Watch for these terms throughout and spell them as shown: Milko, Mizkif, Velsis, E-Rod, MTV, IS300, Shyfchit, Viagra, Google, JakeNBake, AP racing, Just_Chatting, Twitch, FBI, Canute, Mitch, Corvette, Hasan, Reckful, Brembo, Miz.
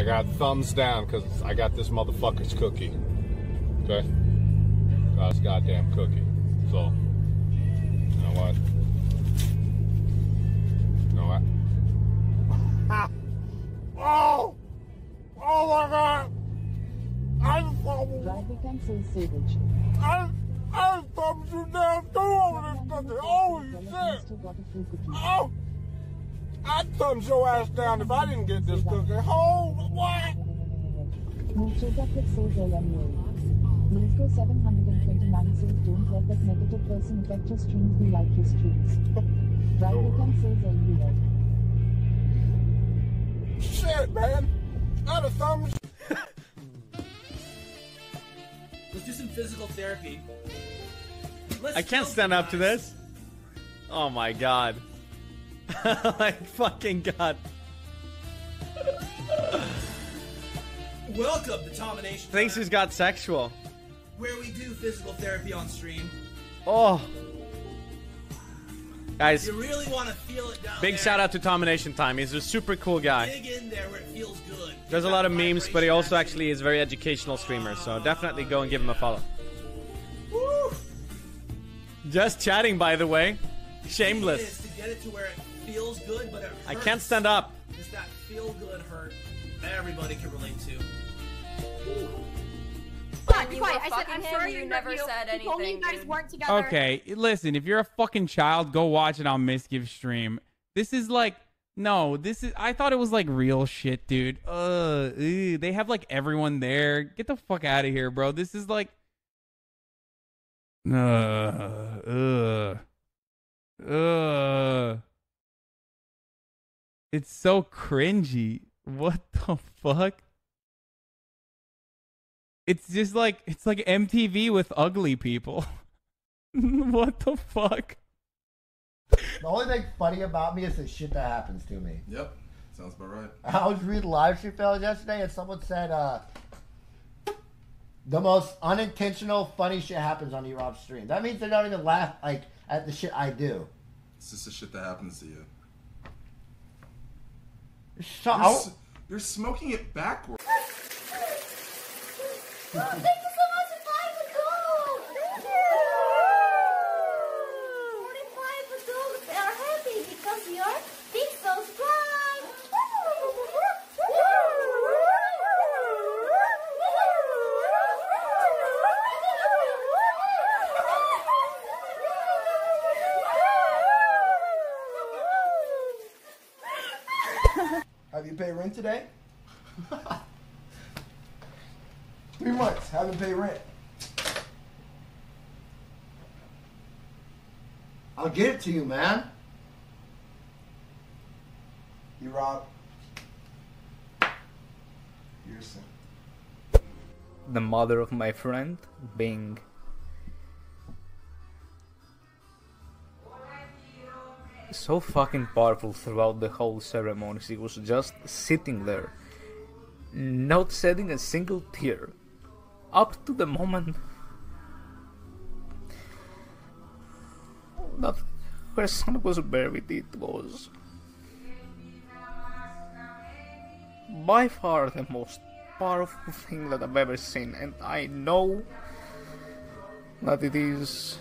I got thumbs down because I got this motherfucker's cookie. Okay? Got this goddamn cookie. So, you know what? You know what? Oh! Oh my God! I thumbs you down too over this cookie. Holy shit! Oh! I'd thumbs your ass down if I didn't get this cookie. Oh, what? Milko 729 says don't let that negative person affect your streams, we like your streams. Brian says E-Rod. Shit, man. Not a thumbs. Let's do some physical therapy. Let's I can't stand up to this. Oh my God. My fucking God. Welcome to Domination. Thinks he's got sexual. Where we do physical therapy on stream. Oh. Guys, you really want to feel it down big there. Shout out to Domination Time. He's a super cool guy. Dig in there where it feels good. There's a lot of memes, but he also actually is a very educational streamer, so definitely go and give him a follow. Woo. Just chatting, by the way. Shameless. To get it to where it feels good, but it hurts. I can't stand up. Does that feel good hurt? Everybody can relate to. Ooh. Fuck, you quiet. I said, I'm sorry you never said anything. Only you guys weren't together. Okay, listen, if you're a fucking child, go watch it on Misgive stream. This is like, no, this is, I thought it was like real shit, dude. They have like everyone there. Get the fuck out of here, bro. This is like, it's so cringy. What the fuck? It's just like, it's like MTV with ugly people. What the fuck? The only thing funny about me is the shit that happens to me. Yep. Sounds about right. I was reading livestreamfails yesterday and someone said, the most unintentional funny shit happens on E-Rod's stream. That means they don't even laugh like at the shit I do. It's just the shit that happens to you. You're smoking it backwards. Oh, thank you so much. $5 Thank you. 45 adults are happy because you're big subscribe. Have you paid rent today? 3 months, haven't paid rent. I'll get it to you, man. You rob. You're sick. The mother of my friend, Bing. So fucking powerful throughout the whole ceremony. She was just sitting there, not shedding a single tear, up to the moment that her son was buried. It was by far the most powerful thing that I've ever seen, and I know that it is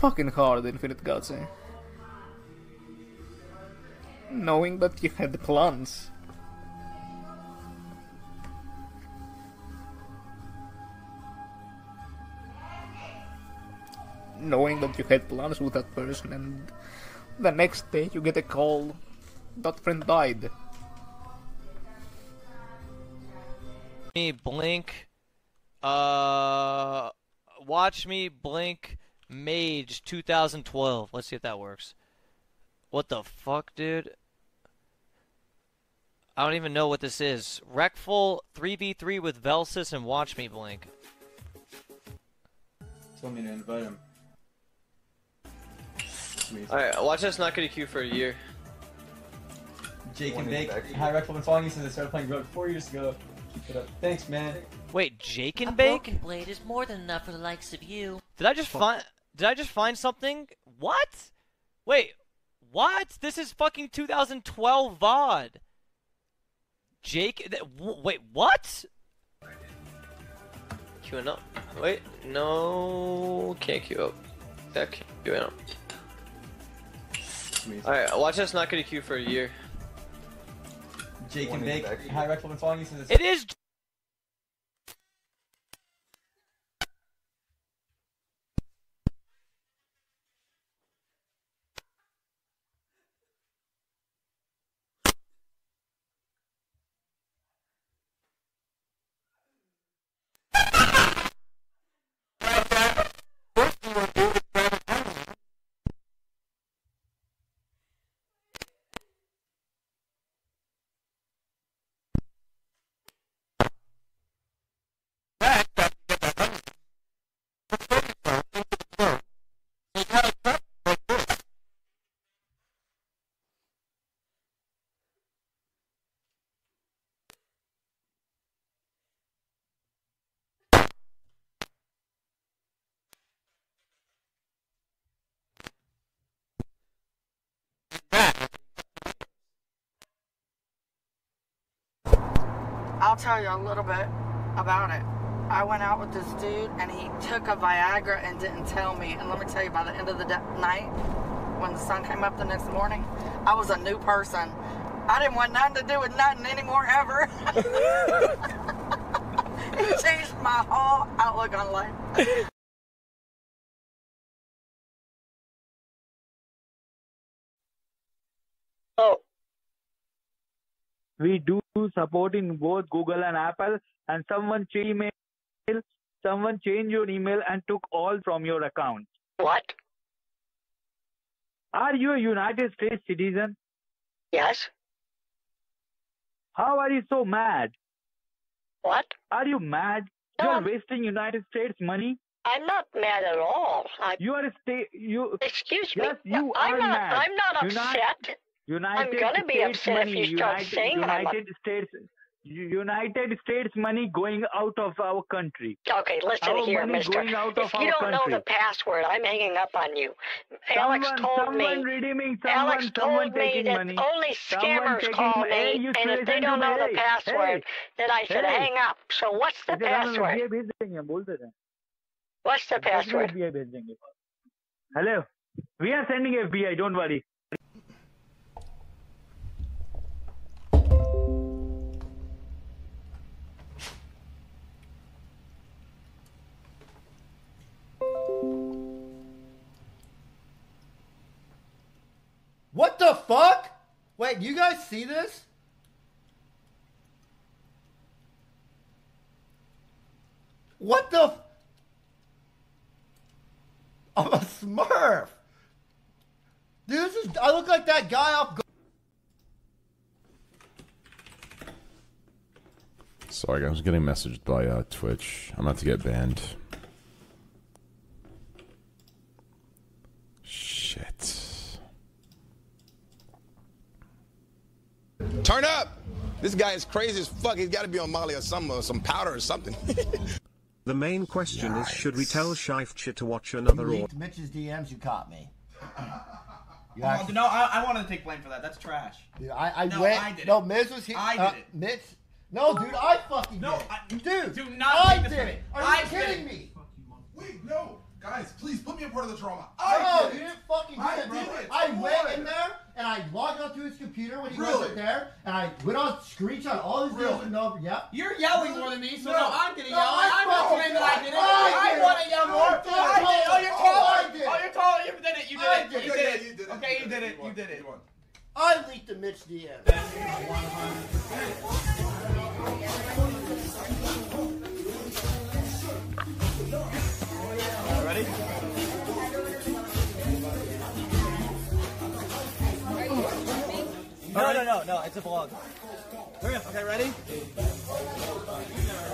fucking hard, Infinite Gatsby. Knowing that you had plans. Knowing that you had plans with that person, and the next day you get a call that friend died. Me blink, watch me blink Mage 2012. Let's see if that works. What the fuck, dude? I don't even know what this is. Reckful 3v3 with Velsis and watch me blink. Tell me to invite him. Alright, watch us not get a queue for a year. Jake and Bake. Hi, Reckful. Been following you since I started playing Rogue 4 years ago. Keep it up. Thanks, man. Wait, Jake and Bake? A broken blade is more than enough for the likes of you. Did I just find? Did I just find something? What? Wait. What? This is fucking 2012 VOD. Jake, wait, what? Queuing up. Wait, no, can't queue up. That can't queue up. Alright, watch us not get a queue for a year. Jake and Bake, hi, Reckful been following you since it is. I'll tell you a little bit about it. I went out with this dude and he took a Viagra and didn't tell me. And let me tell you, by the end of the night, when the sun came up the next morning, I was a new person. I didn't want nothing to do with nothing anymore, ever. It changed my whole outlook on life. Oh. We do support in both Google and Apple, and someone changed your email and took all from your account. What? Are you a United States citizen? Yes. How are you so mad? What? Are you mad? No, you're wasting United States money? I'm not mad at all. Excuse me. Yes, you are mad. I'm not upset. I'm gonna be upset if you start saying United States money going out of our country. Okay, listen here, mister. If you don't know the password, I'm hanging up on you. Alex told me. Alex told me that only scammers call me, and if they don't know the password, then I should hang up. So what's the password? What's the password? Hello, we are sending FBI. Don't worry. What the fuck? Wait, you guys see this? What the f- I'm a smurf. Dude, this is- I look like that guy off- Sorry guys, I was getting messaged by Twitch. I'm about to get banned. Shit. Turn up! This guy is crazy as fuck. He's got to be on Molly or some powder or something. The main question is, should we tell Shyfchit to watch another order? Mitch's DMs, you caught me. You no, I wanted to take blame for that. That's trash. Dude, I did it. No, Miz was here. I did it. Mitch? No, dude, I fucking did it. Dude, I did it. Are you kidding me? Wait, no. Guys, please put me a part of the trauma. No, you didn't fucking do it, bro. I went in there and I logged onto his computer when he wasn't there, and I went on screenshot all his videos. You're yelling more than me, so no, I'm getting yelled. I'm not saying that I did it. I want to yell more. Oh, you're calling. You did it. Okay, you did it. You did it. I leaked the Mitch DM. Ready? No, it's a vlog. Hurry up, okay, ready?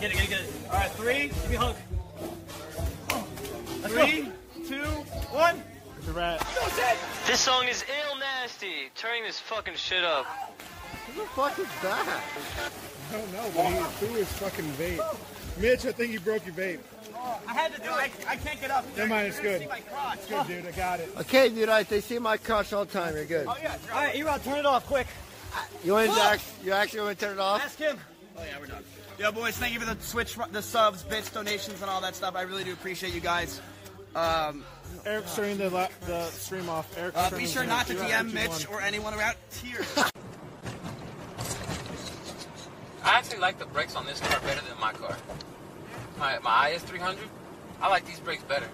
Get it. Alright, three, give me a hug. 3, 2, 1. It's a wrap. This song is ill nasty. Turning this fucking shit up. Who the fuck is that? I don't know, but he threw his fucking vape. Mitch, I think you broke your vape. I had to do it. I can't get up. Never mind, it's good. It's good, dude. I got it. Okay, dude. They see my crotch all the time. You're good. Oh, yeah. All right, E-Rod, turn it off quick. You want to you actually want to turn it off? Ask him. Oh yeah, we're done. Yo, boys, thank you for the Switch, the subs, bits, donations, and all that stuff. I really do appreciate you guys. Eric's turning the stream off. Eric's be sure not to DM Mitch or anyone around here. I actually like the brakes on this car better than my car. My IS300, I like these brakes better.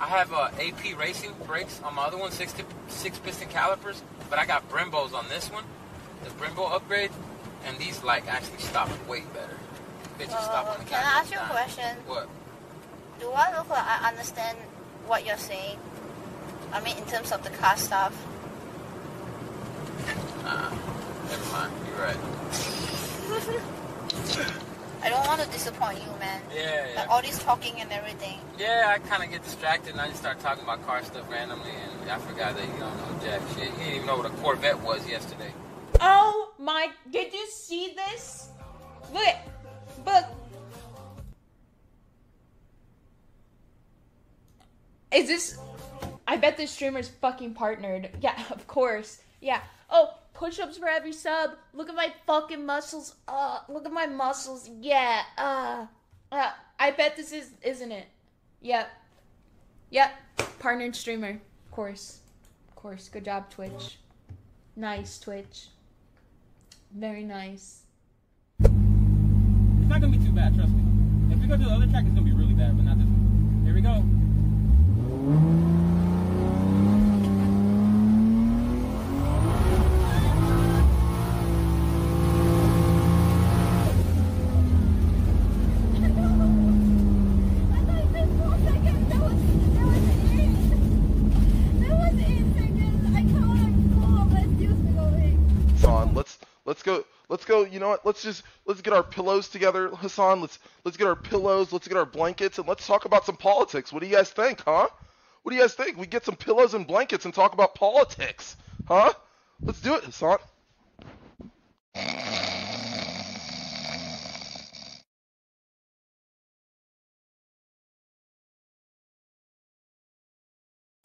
I have AP Racing brakes on my other one, six piston calipers, but I got Brembos on this one, the Brembo upgrade, and these like actually stop way better. They just stop on the Can I ask you a question? What? Do I look like I understand what you're saying? I mean, in terms of the car stuff. Never mind. You're right. I don't want to disappoint you, man. Yeah, yeah. Like all this talking and everything. Yeah, I kind of get distracted and I just start talking about car stuff randomly, and I forgot that you don't know jack shit. You didn't even know what a Corvette was yesterday. Oh my! Did you see this? Look, look. Is this? I bet this streamer's fucking partnered. Yeah, of course. Yeah. Oh, push-ups for every sub. Look at my fucking muscles. Look at my muscles. Yeah. I bet this is, isn't it? Yep. Yep. Partnered streamer. Of course. Of course. Good job, Twitch. Nice, Twitch. Very nice. It's not gonna be too bad, trust me. If we go to the other track, it's gonna be really bad, but not this one. Here we go. Let's go, you know what, let's get our pillows together, Hasan, let's get our pillows, let's get our blankets, and let's talk about some politics. What do you guys think, huh? What do you guys think? We get some pillows and blankets and talk about politics, huh? Let's do it, Hasan.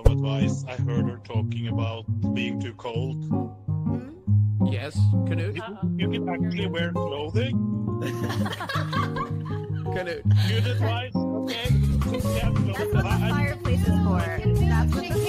Some advice, I heard her talking about being too cold. Yes, Canute. You can actually wear clothing. Canute. Good advice, okay? That's what the fireplace is for. That's what the